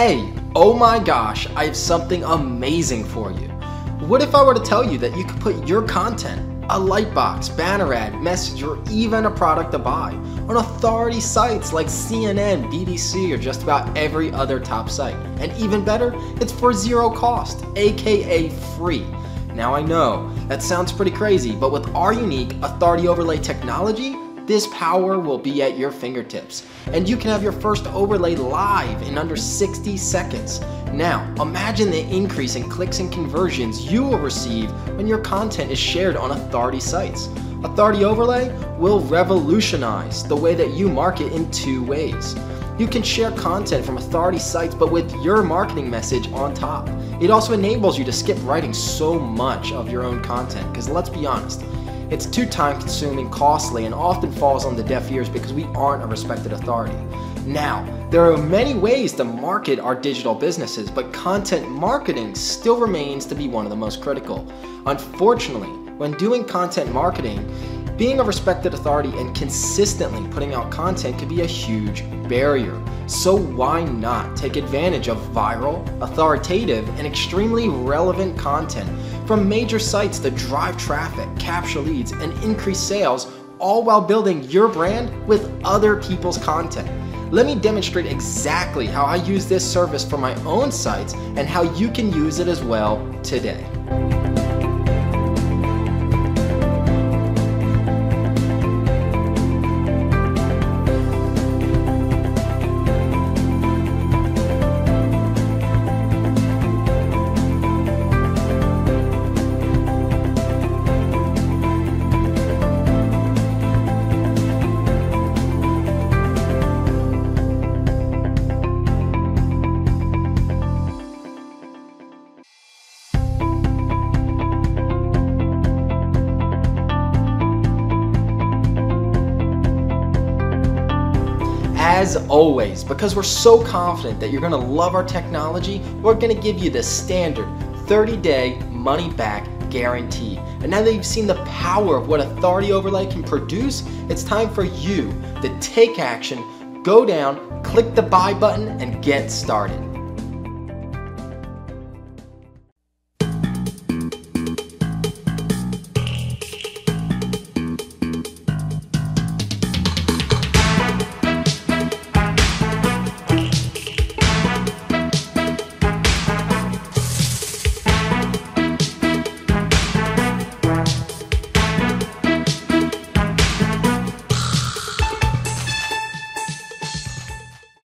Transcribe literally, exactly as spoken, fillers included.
Hey, oh my gosh, I have something amazing for you. What if I were to tell you that you could put your content, a lightbox, banner ad, message, or even a product to buy on authority sites like C N N, B B C, or just about every other top site? And even better, it's for zero cost, aka free. Now I know, that sounds pretty crazy, but with our unique authority overlay technology, this power will be at your fingertips, and you can have your first overlay live in under sixty seconds. Now, imagine the increase in clicks and conversions you will receive when your content is shared on authority sites. Authority Overlay will revolutionize the way that you market in two ways. You can share content from authority sites, but with your marketing message on top. It also enables you to skip writing so much of your own content, because let's be honest, it's too time-consuming, costly, and often falls on the deaf ears because we aren't a respected authority. Now, there are many ways to market our digital businesses, but content marketing still remains to be one of the most critical. Unfortunately, when doing content marketing, being a respected authority and consistently putting out content could be a huge barrier. So why not take advantage of viral, authoritative, and extremely relevant content from major sites that drive traffic, capture leads, and increase sales, all while building your brand with other people's content? Let me demonstrate exactly how I use this service for my own sites and how you can use it as well today. As always, because we're so confident that you're going to love our technology, we're going to give you the standard thirty day money-back guarantee. And now that you've seen the power of what Authority Overlay can produce, it's time for you to take action, go down, click the buy button, and get started.